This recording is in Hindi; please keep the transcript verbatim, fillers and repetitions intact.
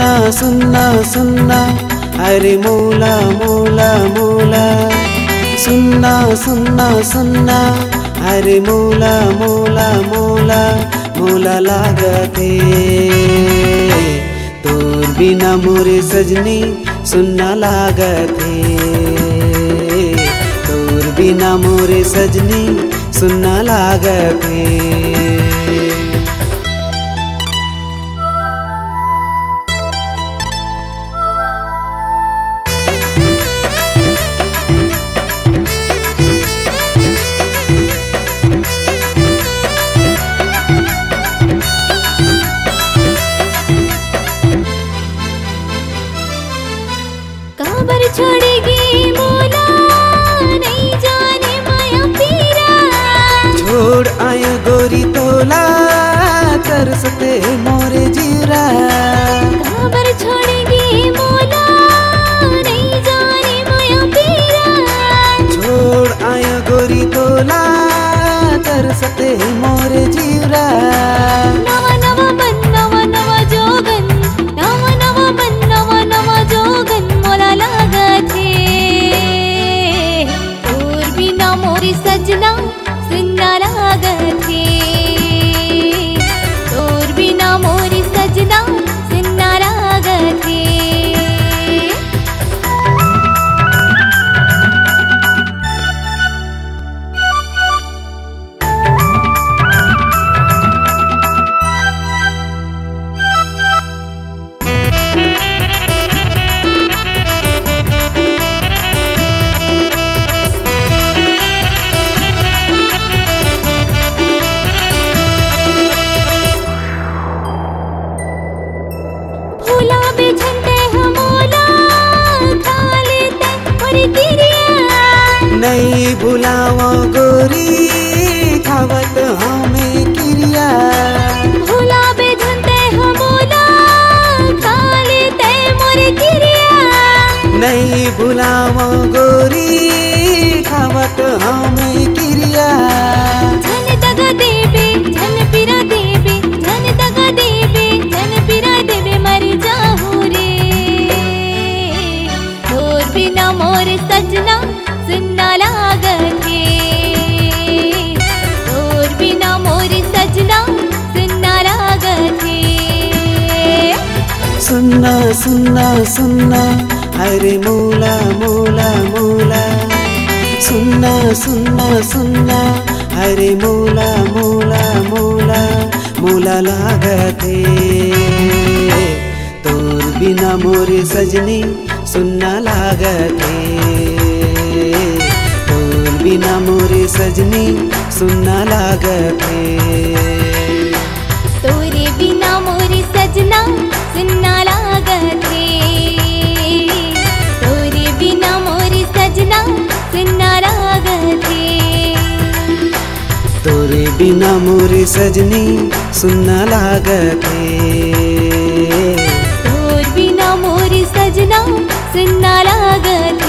सुन्ना सुन्ना सुन्ना अरे मौला मौला मौला सुन्ना सुन्ना सुन्ना अरे मौला मौला मौला मौला लागत है तोर बिना मोरे सजनी सुन्ना लागत है तोर बिना मोरे सजनी सुन्ना लागत है। छोड़ेगी मौला नहीं जाने माया पीरा छोड़ आयो गोरी तोला तरसते मोरे जीरा खबर छोड़ेगी मौला नहीं जाने माया पीरा छोड़ आयो गोरी तोला तरसते मोरे जीरा नवा नवा बन नवा नवा जोगन नवा नवा बन नवा नवा जोगन मौला लागत है मोरी सजना सुन्ना लागत है तोर बिना मोरी सजना सुन्ना लागत है। नहीं भुलावा गोरी खावत हमें क्रिया भुला बेधनते हम बोला खाले ते मोरे क्रिया नहीं भुलावा गोरी खावत हमें क्रिया धन दगा देवे धन पिरा देवे धन दगा देवे धन पिरा देवे मरी जाहू रे तोर बिना मोरे सजना सुन्ना लागत है तोर बिना मोरे सजना सुन्ना लागत है। सुन्ना सुन्ना सुन्ना अरे मौला मौला मौला सुन्ना सुन्ना सुन्ना अरे मौला मौला मौला मौला लागत है तोर बिना मोरे सजनी सुन्ना लागत है बिना मोरे सजनी सुन्ना लागत है तोरे बिना मोरे सजना सुन्ना लागत है तोरे बिना मोरे सजना सुन्ना लागत है तोरे बिना मोरे सजनी सुन्ना लागत है तोर बिना मोरे सजना सुन्ना लागत